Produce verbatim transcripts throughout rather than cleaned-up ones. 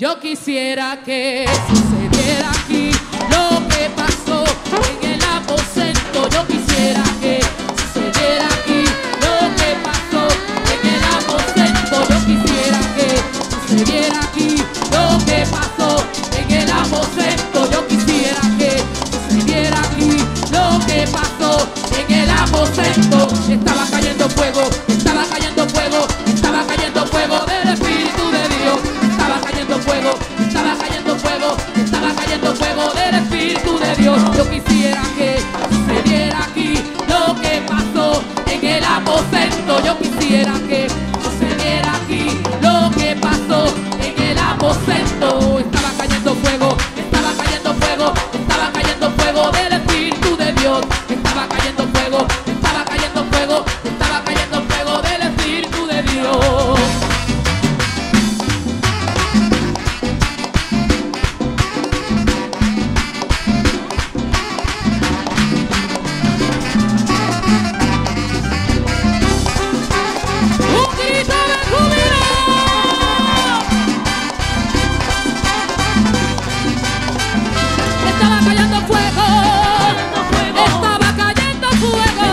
Yo quisiera que sucediera aquí lo que pasó en el aposento. Yo quisiera que sucediera aquí lo que pasó en el aposento. Yo quisiera que sucediera aquí lo que pasó en el aposento. Yo quisiera que sucediera aquí lo que pasó en el aposento. Estaba cayendo fuego, estaba cayendo fuego, estaba cayendo fuego del Espíritu de Dios. Estaba cayendo fuego, estaba cayendo fuego, estaba cayendo fuego del Espíritu de Dios. Yo quisiera que sucediera aquí lo que pasó en el aposento. Yo quisiera que sucediera aquí lo que pasó en el aposento. Estaba cayendo fuego, estaba cayendo fuego, estaba cayendo fuego del Espíritu de Dios. Estaba cayendo fuego, estaba cayendo fuego, estaba cayendo fuego del Espíritu de Dios. ¡Un grito de júbilo! Estaba cayendo fuego, estaba cayendo fuego, estaba cayendo fuego, estaba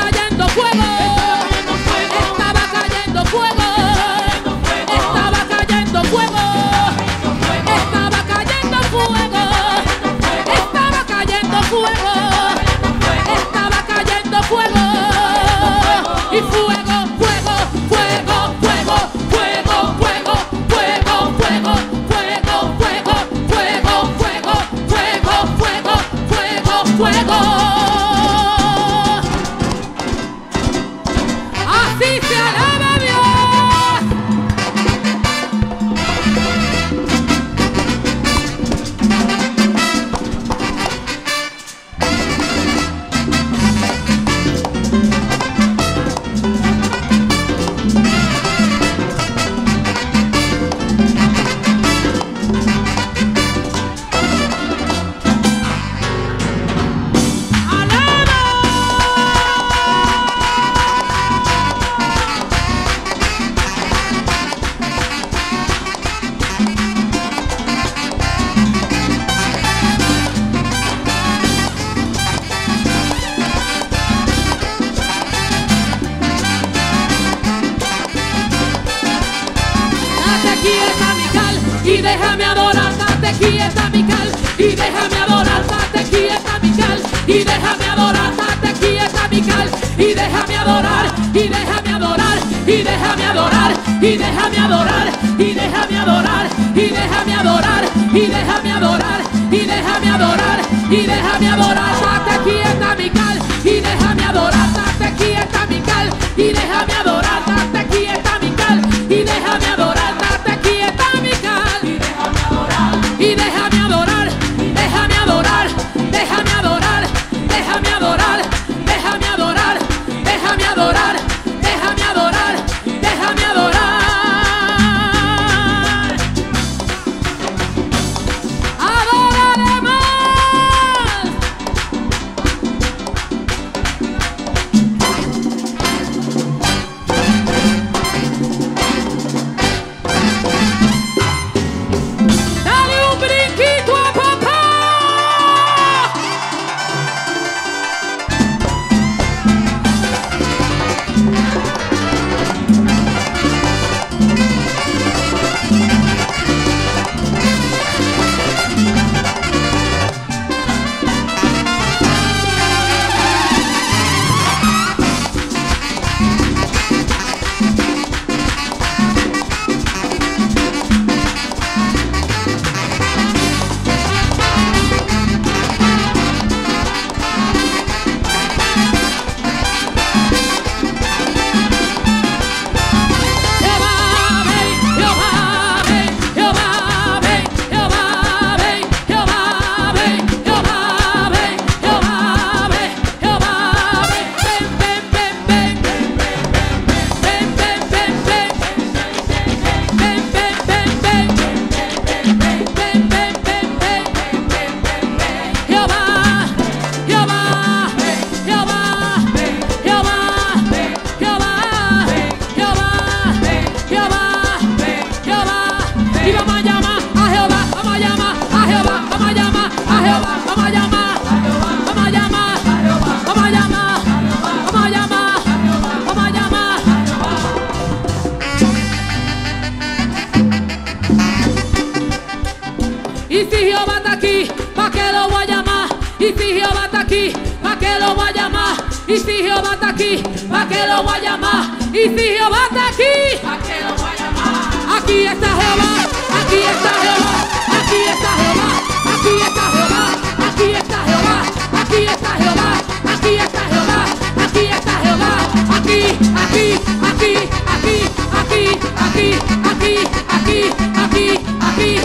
cayendo fuego, estaba cayendo fuego, estaba cayendo fuego, estaba cayendo fuego, estaba cayendo fuego, y fuego, fuego, fuego, fuego, fuego, fuego, fuego, fuego, fuego, fuego, fuego, fuego, fuego, fuego, fuego, fuego. Así se alaba Dios. Date quieta, mi cal, y déjame adorar. Date quieta, mi cal, y déjame adorar. Date quieta, mi cal, y déjame adorar. Date quieta, mi cal, y déjame adorar, y déjame adorar, y déjame adorar, y déjame adorar, y déjame adorar, y déjame adorar, y déjame adorar, y déjame adorar, y déjame adorar. Date quieta, mi cal, y déjame adorar. Date quieta, mi cal, y déjame adorar. Date quieta, mi cal, y déjame adorar. Y déjame adorar, déjame adorar, déjame adorar, déjame adorar, déjame adorar, déjame adorar, déjame adorar, déjame adorar. ¡Adórale más! Y si Jehová está aquí, ¿pa' qué lo voy a llamar? Y si Jehová está aquí, ¿pa' qué lo voy a llamar? Y si Jehová está aquí, ¿pa' qué lo voy a llamar? Y si Jehová está aquí, ¿pa' qué lo voy a llamar? Aquí está Jehová, aquí está Jehová, aquí está Jehová, aquí está Jehová, aquí está Jehová, aquí está Jehová, aquí está Jehová, aquí está Jehová, aquí, aquí, aquí, aquí, aquí, aquí, aquí, aquí, aquí, aquí, aquí, aquí, aquí, aquí, aquí, aquí.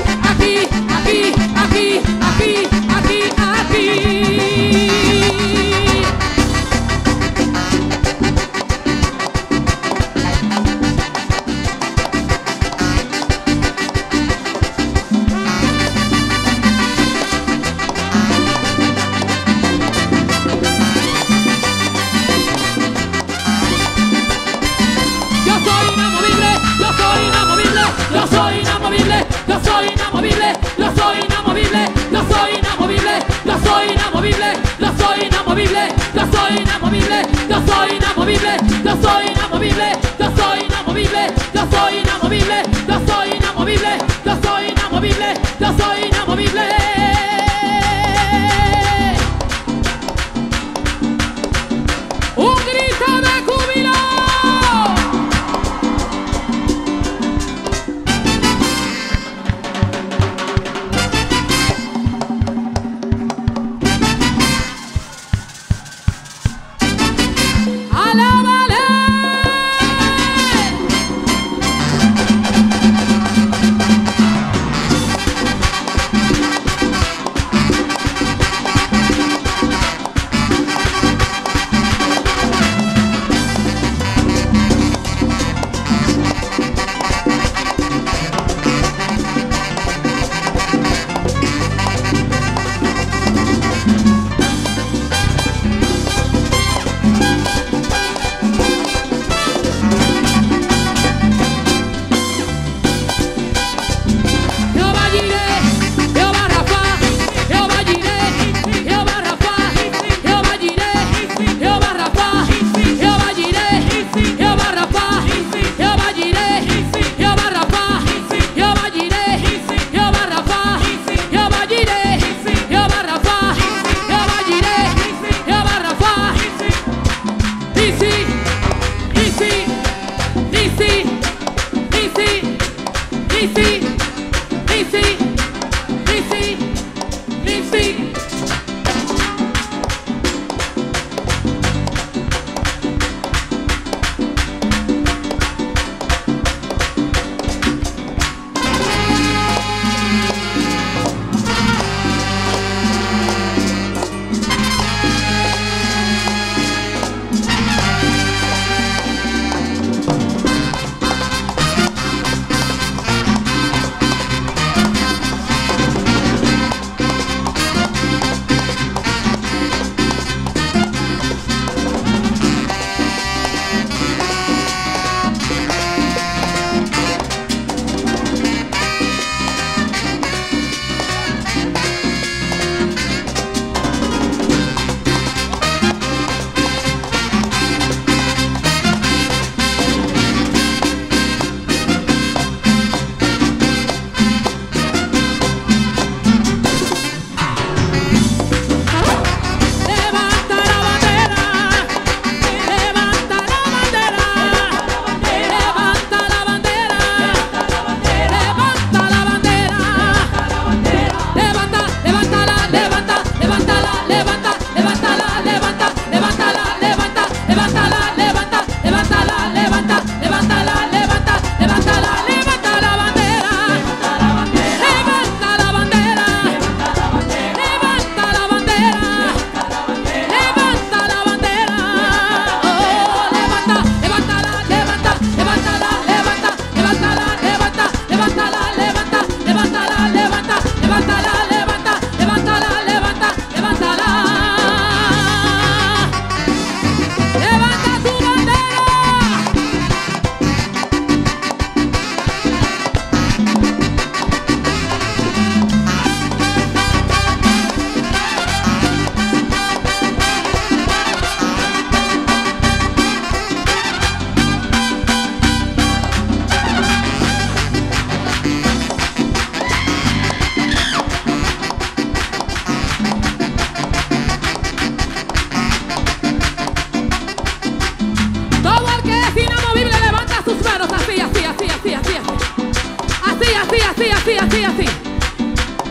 así, así, así, así, así.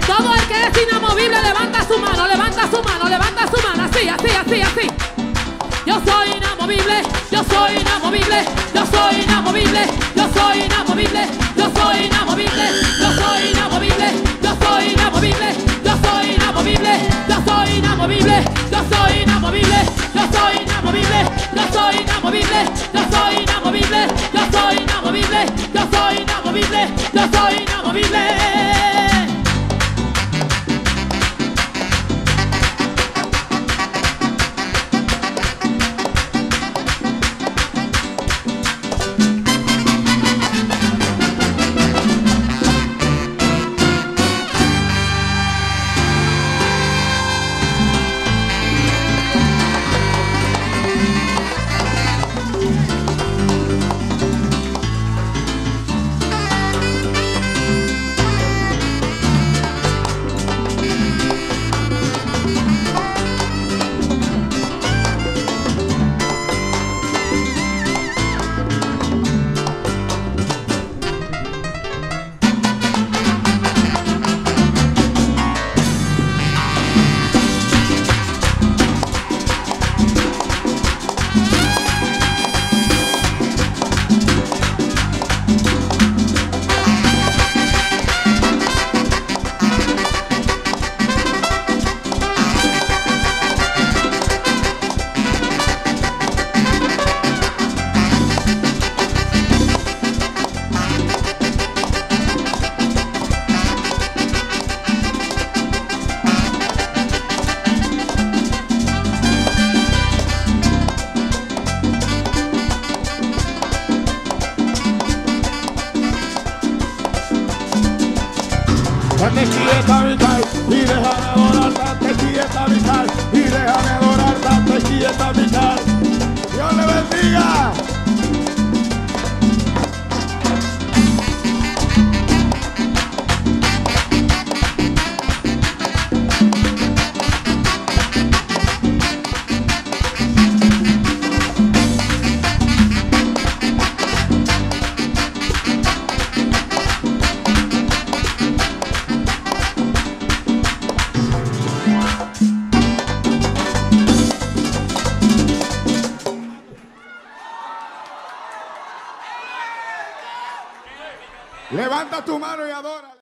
Todo el que es inamovible levanta su mano, levanta su mano, levanta su mano, así, así, así, así. Yo soy inamovible, yo soy inamovible, yo soy inamovible, yo soy inamovible, yo soy inamovible, yo soy inamovible, yo soy inamovible, yo soy inamovible, yo soy inamovible, yo soy inamovible, yo soy inamovible, yo soy inamovible, yo soy inamovible, yo soy inamovible, yo soy inamovible, yo soy inamovible. Dante Chiesa vital y déjame adorar, Dante Chiesa vital y déjame adorar, Dante Chiesa vital. Dios le bendiga. Levanta tu mano y adora.